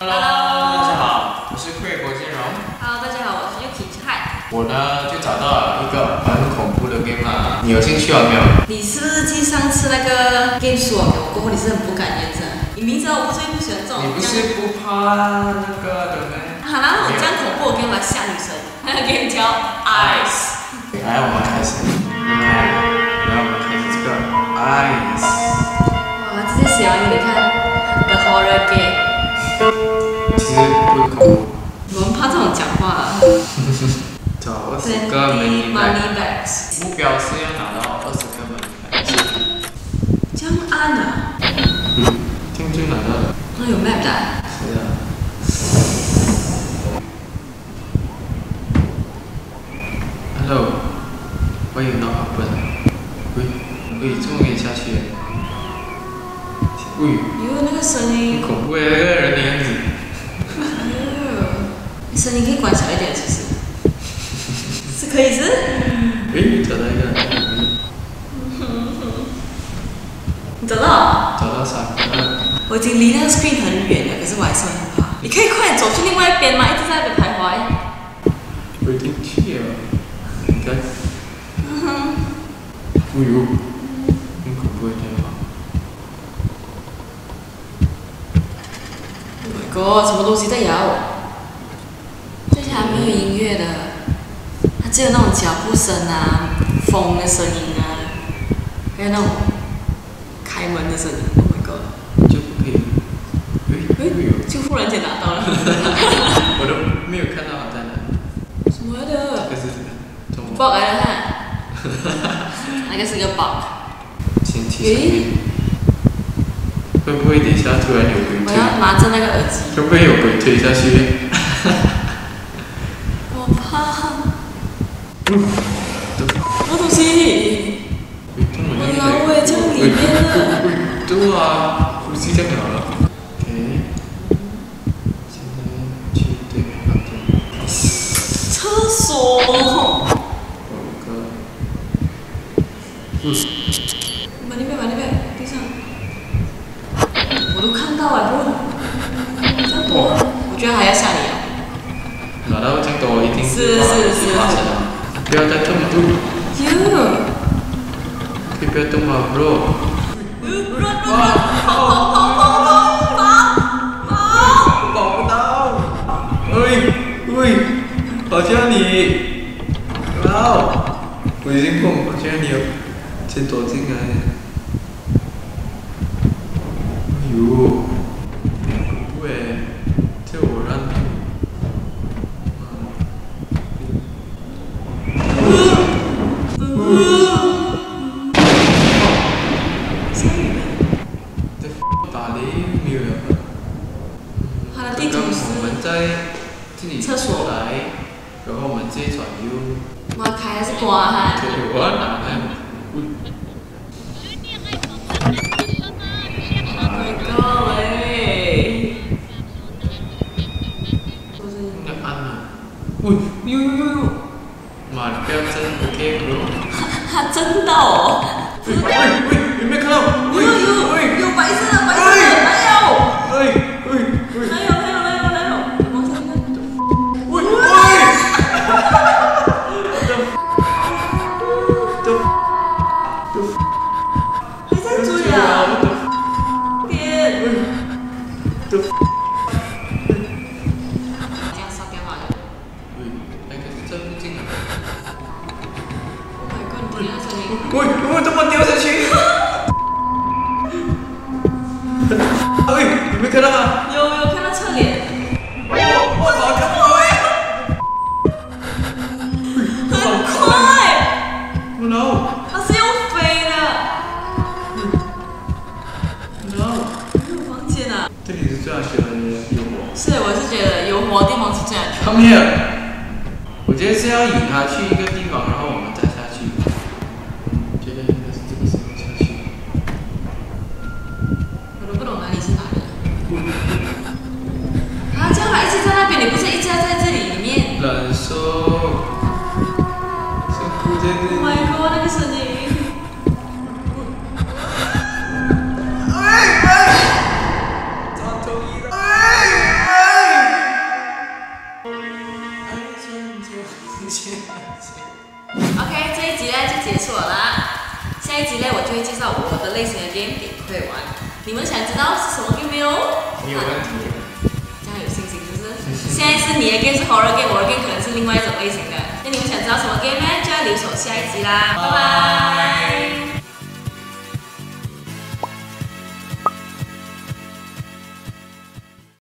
Hello， 大家好，我是Craig郭建荣。Hello， 大家好，我是 Yuki Hi。我呢就找到了一个很恐怖的 game 啦，你有兴趣了没有？你是不是记上次那个 game 说给我过后，你是很不敢言承？你明知道我最不喜欢这种，你不是不怕那个对不对？好啦，我这样恐怖，我给我来吓女生，那个 game 叫 Ice。来，我们开始。来，我们开始这个 Ice。 这是小雨，你看，很 horror game。其实不恐怖。我们怕这种讲话啊。20个 money bags。目标是要拿到20个 money bags。这样按啊？听就拿到了。那有 map 的？是啊。Hello， 欢迎到阿笨。喂，喂，这么给你下去？ 喂，有那个声音，恐怖哎，那个人的样子。哎呦，声音可以关小一点，其实。是可以是。哎，找到一个。你找到了？找到啥？我已经离那个 screen 很远了，可是我还是很怕。你可以快点走去另外一边吗？一直在那边徘徊。我已经去了。你看。哎呦，很恐怖的。 哥，什么东西在摇？这些还没有音乐的，它只有那种脚步声啊、风的声音啊，还有那种开门的声音。Oh my god！ 就不可以，哎，就忽然间拿到了，我都没有看到它在哪。什么的？这个是什么？bug 来了哈，那个是个 bug。前期。 会不会等一下突然有鬼推？我要拿着那个耳机。会不会有鬼推下去？我怕。什么东西？我摇尾在里面了。对啊，呼吸太好了。OK， 现在去对面房间。厕所。我靠。往那边，往那边，地上。 我都看到了，不要躲！我觉得还要吓你啊！拿到这个一定是发生了，不要再动不动。哟！可以不要动吗 ，bro？ 哇！跑不到！喂喂，好像你！哇！我已经碰，好像你哦，先躲进来。 哟，喂，这我让你，下雨没？这打雷没有了。他的地图是。我们在这里厕所来，然后我们这一转右。我开还是关啊？对，我打开。 真的哦！喂喂，有没有看到？有白色的，白色的，还有！喂，还有！往上看。喂！还在追啊！天！这样烧电话的。喂，那个是真不进来。 我怎么掉下去？哎，你没看到吗？有看到侧脸。我操！看到没？很快。我操！它是用飞的。我操！没有房间啊。这里是最安全的幽默。是，我是觉得幽默的地方是最安全的。Come here。我觉得是要引他去一个地方，然后我们再。 忍受，是不对的。Oh my god， 那个声音！哎哎，张周一的。哎 OK， 这一集呢就结束了啦。下一集呢，我就会介绍我的类型的 game 给各位玩。你们想知道是什么 game 没有？没有问题。这样有信心是不是？现在是你的 game 是 horror game， 我的 game 可能是另外一种类型的。那你们想知道什么 game 呢？就要留守下一集啦。拜拜。